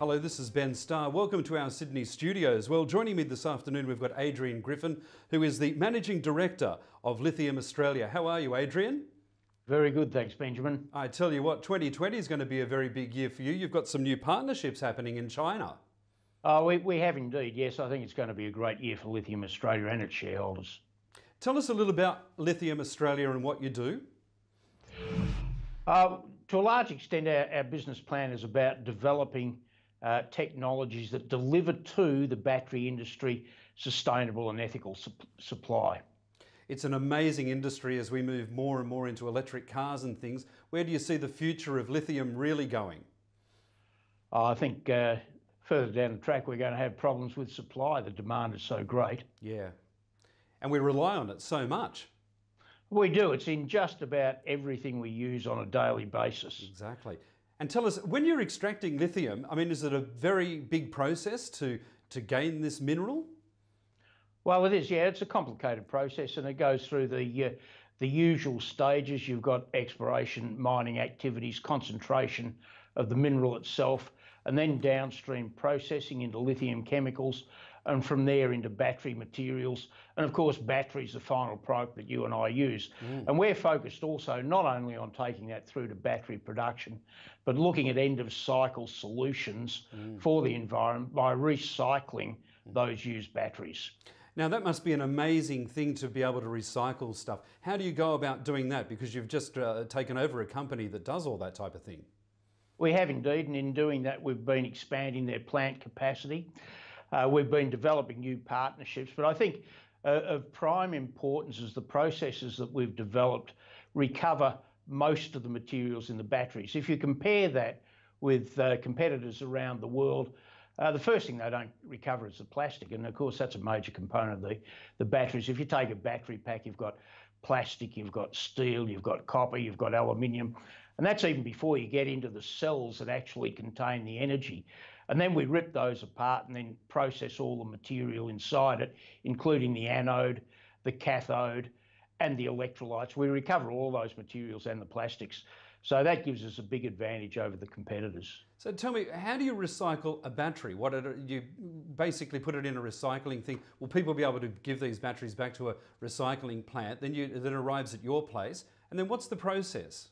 Hello, this is Ben Starr. Welcome to our Sydney studios. Well, joining me this afternoon, we've got Adrian Griffin, who is the Managing Director of Lithium Australia. How are you, Adrian? Very good, thanks, Benjamin. I tell you what, 2020 is going to be a very big year for you. You've got some new partnerships happening in China. We have indeed, yes. I think it's going to be a great year for Lithium Australia and its shareholders. Tell us a little about Lithium Australia and what you do. To a large extent, our business plan is about developing technologies that deliver to the battery industry sustainable and ethical supply. It's an amazing industry as we move more and more into electric cars and things. Where do you see the future of lithium really going? I think further down the track we're going to have problems with supply. The demand is so great. Yeah, and we rely on it so much. We do. It's in just about everything we use on a daily basis. Exactly. And tell us, when you're extracting lithium, I mean, is it a very big process to gain this mineral? Well, it is, yeah. It's a complicated process and it goes through the usual stages. You've got exploration, mining activities, concentration of the mineral itself, and then downstream processing into lithium chemicals, and from there into battery materials. And of course, batteries, the final product that you and I use. Mm. And we're focused also not only on taking that through to battery production, but looking at end of cycle solutions for the environment by recycling those used batteries. Now that must be an amazing thing to be able to recycle stuff. How do you go about doing that? Because you've just taken over a company that does all that type of thing. We have indeed, and in doing that, we've been expanding their plant capacity. We've been developing new partnerships, but I think of prime importance is the processes that we've developed recover most of the materials in the batteries. If you compare that with competitors around the world, the first thing they don't recover is the plastic, and of course that's a major component of the batteries. If you take a battery pack, you've got plastic, you've got steel, you've got copper, you've got aluminium, and that's even before you get into the cells that actually contain the energy. And then we rip those apart and then process all the material inside it, including the anode, the cathode, and the electrolytes. We recover all those materials and the plastics. So that gives us a big advantage over the competitors. So tell me, how do you recycle a battery? What are, you basically put it in a recycling thing. Will people be able to give these batteries back to a recycling plant? Then that arrives at your place. And then what's the process?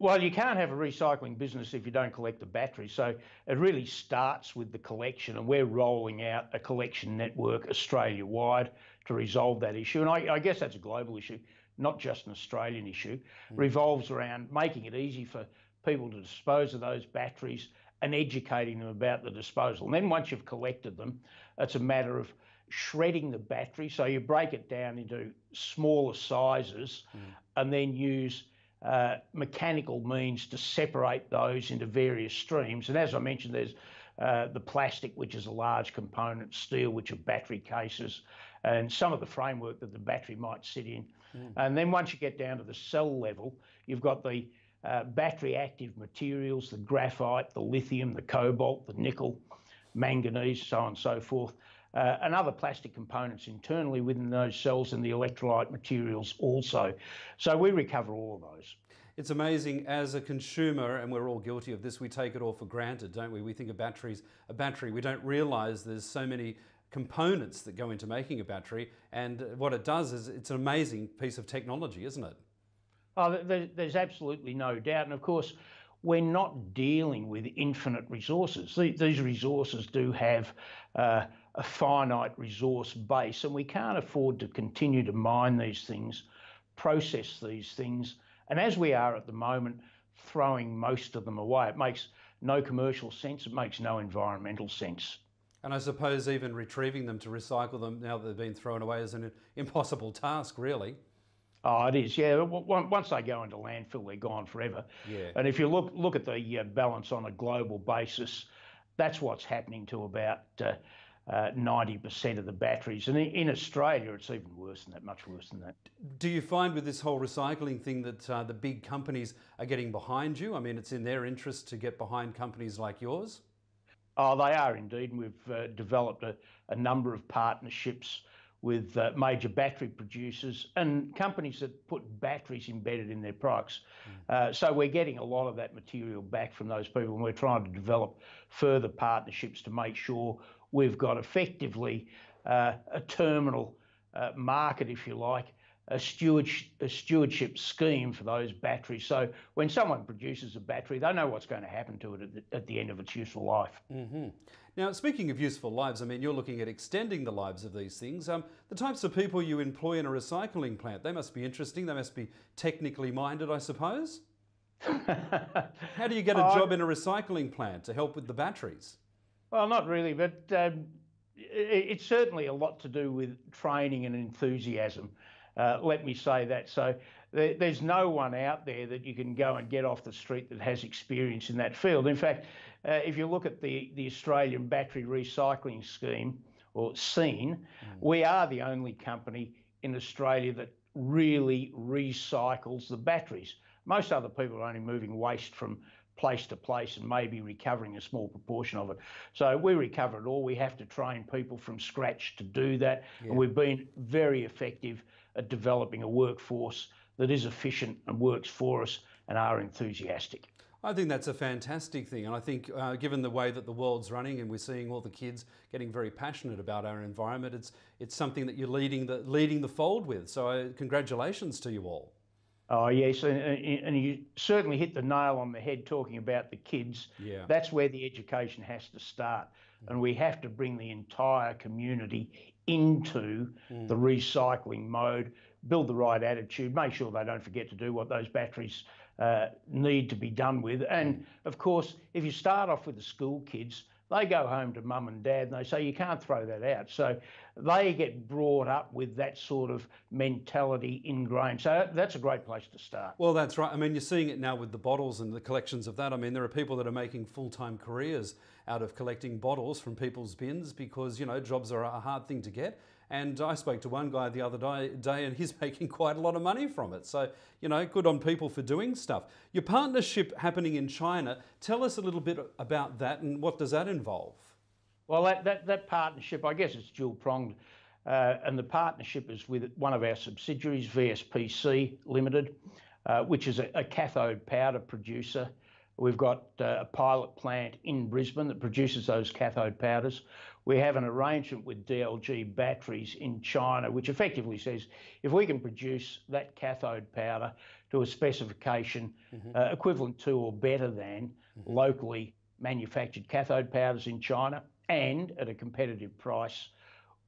Well, you can't have a recycling business if you don't collect the battery. So it really starts with the collection, and we're rolling out a collection network Australia-wide to resolve that issue. And I guess that's a global issue, not just an Australian issue. Revolves around making it easy for people to dispose of those batteries and educating them about the disposal. And then once you've collected them, it's a matter of shredding the battery. So you break it down into smaller sizes and then use mechanical means to separate those into various streams. And as I mentioned, there's the plastic, which is a large component, steel, which are battery cases, and some of the framework that the battery might sit in. And then once you get down to the cell level, you've got the battery active materials, the graphite, the lithium, the cobalt, the nickel, manganese, so on and so forth, and other plastic components internally within those cells, and the electrolyte materials also. So we recover all of those. It's amazing as a consumer, and we're all guilty of this, we take it all for granted, don't we? We think of batteries, a battery, we don't realise there's so many components that go into making a battery, and what it does is it's an amazing piece of technology, isn't it? Oh, there's absolutely no doubt, and of course we're not dealing with infinite resources. These resources do have a finite resource base, and we can't afford to continue to mine these things, process these things, and as we are at the moment, throwing most of them away. It makes no commercial sense, it makes no environmental sense. And I suppose even retrieving them to recycle them now that they've been thrown away is an impossible task, really. Oh, it is, yeah. Once they go into landfill, they're gone forever. Yeah. And if you look at the balance on a global basis, that's what's happening to about 90% of the batteries. And in Australia, it's even worse than that, much worse than that. Do you find with this whole recycling thing that the big companies are getting behind you? I mean, it's in their interest to get behind companies like yours? Oh, they are indeed. And we've developed a number of partnerships with major battery producers and companies that put batteries embedded in their products. So we're getting a lot of that material back from those people, and we're trying to develop further partnerships to make sure we've got effectively a terminal market, if you like, a stewardship scheme for those batteries. So when someone produces a battery, they know what's going to happen to it at the end of its useful life. Now, speaking of useful lives, I mean, you're looking at extending the lives of these things. The types of people you employ in a recycling plant, they must be interesting. They must be technically minded, I suppose. How do you get a job in a recycling plant to help with the batteries? Well, not really, but it's certainly a lot to do with training and enthusiasm. Let me say that. So there's no one out there that you can go and get off the street that has experience in that field. In fact, if you look at the Australian battery recycling scheme or scene, we are the only company in Australia that really recycles the batteries. Most other people are only moving waste from place to place and maybe recovering a small proportion of it. So we recover it all. We have to train people from scratch to do that. Yeah. And we've been very effective at developing a workforce that is efficient and works for us and are enthusiastic. I think that's a fantastic thing, and I think given the way that the world's running and we're seeing all the kids getting very passionate about our environment, it's something that you're leading the fold with. So congratulations to you all. Oh, yes, and you certainly hit the nail on the head talking about the kids. Yeah. That's where the education has to start, and we have to bring the entire community into the recycling mode, build the right attitude, make sure they don't forget to do what those batteries need to be done with. And, of course, if you start off with the school kids, they go home to mum and dad and they say, you can't throw that out. So they get brought up with that sort of mentality ingrained. So that's a great place to start. Well, that's right. I mean, you're seeing it now with the bottles and the collections of that. I mean, there are people that are making full-time careers out of collecting bottles from people's bins because, you know, jobs are a hard thing to get. And I spoke to one guy the other day and he's making quite a lot of money from it. So, you know, good on people for doing stuff. Your partnership happening in China, tell us a little bit about that and what does that involve? Well, that partnership, I guess it's dual-pronged. And the partnership is with one of our subsidiaries, VSPC Limited, which is a cathode powder producer. We've got a pilot plant in Brisbane that produces those cathode powders. We have an arrangement with DLG Batteries in China, which effectively says if we can produce that cathode powder to a specification equivalent to or better than locally manufactured cathode powders in China and at a competitive price,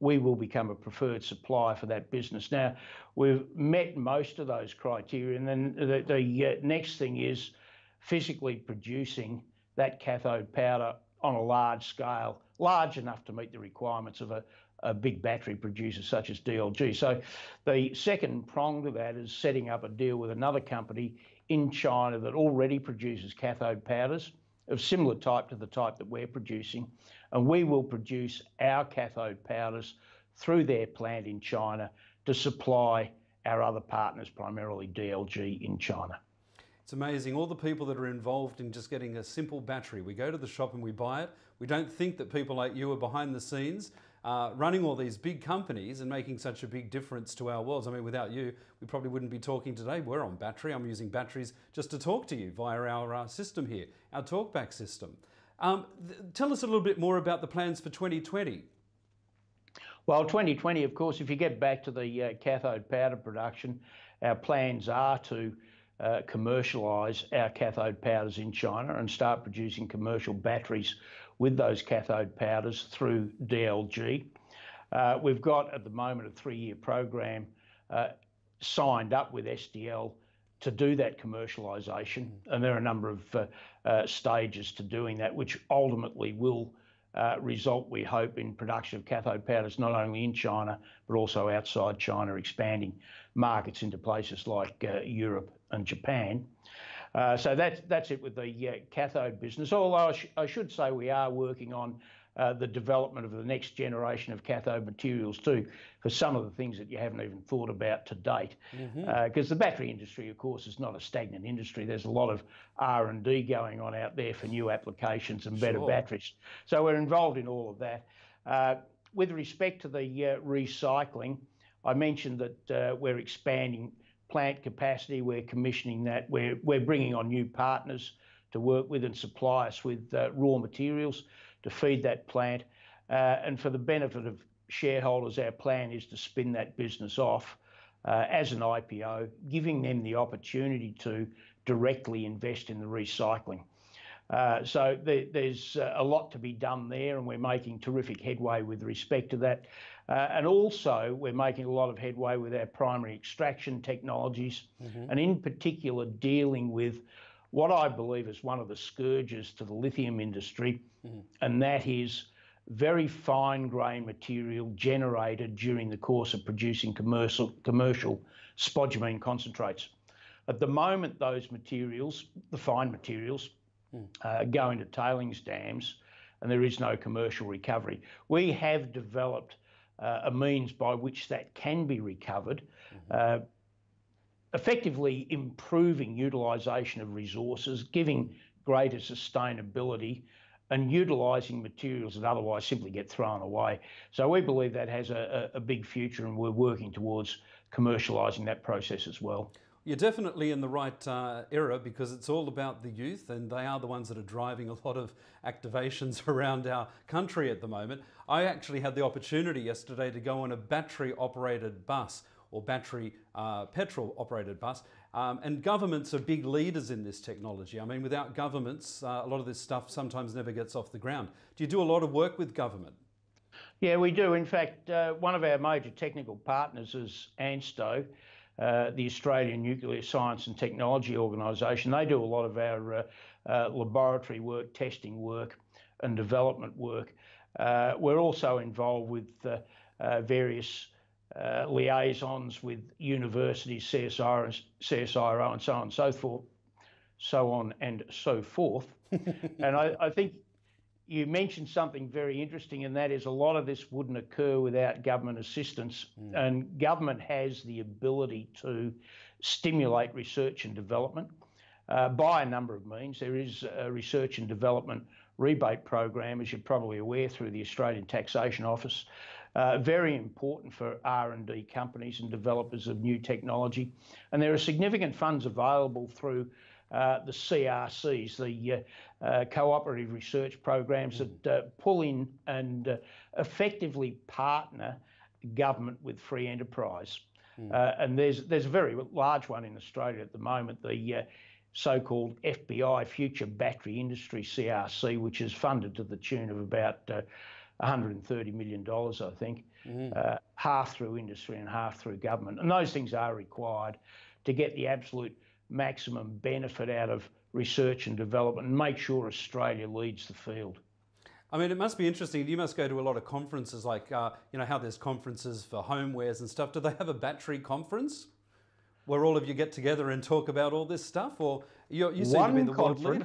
we will become a preferred supplier for that business. Now, we've met most of those criteria, and then the next thing is physically producing that cathode powder on a large scale, large enough to meet the requirements of a big battery producer such as DLG. So the second prong to that is setting up a deal with another company in China that already produces cathode powders of similar type to the type that we're producing, and we will produce our cathode powders through their plant in China to supply our other partners, primarily DLG in China. It's amazing, all the people that are involved in just getting a simple battery. We go to the shop and we buy it. We don't think that people like you are behind the scenes running all these big companies and making such a big difference to our worlds. I mean, without you, we probably wouldn't be talking today. We're on battery. I'm using batteries just to talk to you via our system here, our talkback system. Tell us a little bit more about the plans for 2020. Well, 2020, of course, if you get back to the cathode powder production, our plans are to commercialise our cathode powders in China and start producing commercial batteries with those cathode powders through DLG. We've got at the moment a 3-year program signed up with SDL to do that commercialisation, and there are a number of stages to doing that, which ultimately will result, we hope, in production of cathode powders not only in China but also outside China, expanding markets into places like Europe and Japan. So that's it with the cathode business, although I should say we are working on the development of the next generation of cathode materials too, for some of the things that you haven't even thought about to date. Because the battery industry, of course, is not a stagnant industry. There's a lot of R&D going on out there for new applications and better batteries. So we're involved in all of that. With respect to the recycling, I mentioned that we're expanding plant capacity, we're commissioning that, we're bringing on new partners to work with and supply us with raw materials to feed that plant. And for the benefit of shareholders, our plan is to spin that business off as an IPO, giving them the opportunity to directly invest in the recycling. So there's a lot to be done there, and we're making terrific headway with respect to that. And also, we're making a lot of headway with our primary extraction technologies, and in particular dealing with what I believe is one of the scourges to the lithium industry, and that is very fine-grained material generated during the course of producing commercial spodumene concentrates. At the moment, those materials, the fine materials, go into tailings dams, and there is no commercial recovery. We have developed a means by which that can be recovered, effectively improving utilisation of resources, giving greater sustainability, and utilising materials that otherwise simply get thrown away. So we believe that has a big future, and we're working towards commercialising that process as well. You're definitely in the right era, because it's all about the youth, and they are the ones that are driving a lot of activations around our country at the moment. I actually had the opportunity yesterday to go on a battery-operated bus, or battery petrol-operated bus, and governments are big leaders in this technology. I mean, without governments, a lot of this stuff sometimes never gets off the ground. Do you do a lot of work with government? Yeah, we do. In fact, one of our major technical partners is ANSTO, the Australian Nuclear Science and Technology Organisation. They do a lot of our laboratory work, testing work and development work. We're also involved with various liaisons with universities, CSIRO and so on and so forth, and I think you mentioned something very interesting, and that is a lot of this wouldn't occur without government assistance, and government has the ability to stimulate research and development by a number of means. There is a research and development rebate program, as you're probably aware, through the Australian Taxation Office. Very important for R&D companies and developers of new technology. And there are significant funds available through the CRCs, the cooperative research programs that pull in and effectively partner government with free enterprise. And there's a very large one in Australia at the moment, the so-called FBI Future Battery Industry CRC, which is funded to the tune of about $130 million, I think, half through industry and half through government. And those things are required to get the absolute maximum benefit out of research and development and make sure Australia leads the field. I mean, it must be interesting. You must go to a lot of conferences, like, you know, how there's conferences for homewares and stuff. Do they have a battery conference where all of you get together and talk about all this stuff? Or you seem to be the world leader.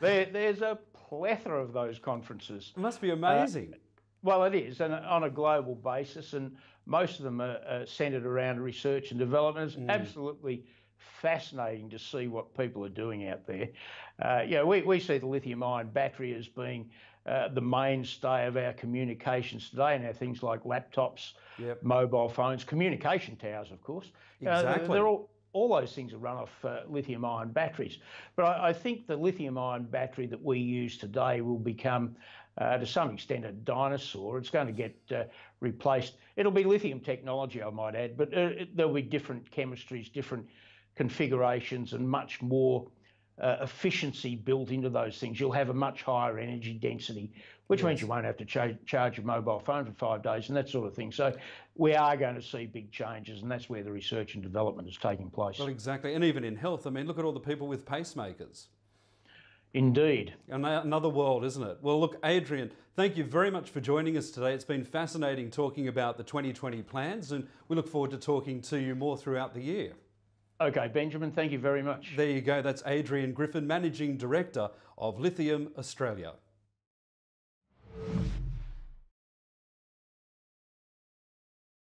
There's a plethora of those conferences. It must be amazing. Well, it is, and on a global basis, and most of them are centred around research and development. It's absolutely fascinating to see what people are doing out there. You know, we see the lithium-ion battery as being the mainstay of our communications today, and our things like laptops, mobile phones, communication towers, of course. Exactly. They're all those things are run off lithium-ion batteries. But I think the lithium-ion battery that we use today will become, to some extent, a dinosaur. It's going to get replaced. It'll be lithium technology, I might add, but there'll be different chemistries, different configurations, and much more efficiency built into those things. You'll have a much higher energy density, which means you won't have to charge your mobile phone for 5 days and that sort of thing. So we are going to see big changes, and that's where the research and development is taking place. Well, exactly. And even in health, I mean, look at all the people with pacemakers. Indeed. Another world, isn't it? Well, look, Adrian, thank you very much for joining us today. It's been fascinating talking about the 2020 plans, and we look forward to talking to you more throughout the year. Okay, Benjamin, thank you very much. There you go. That's Adrian Griffin, Managing Director of Lithium Australia.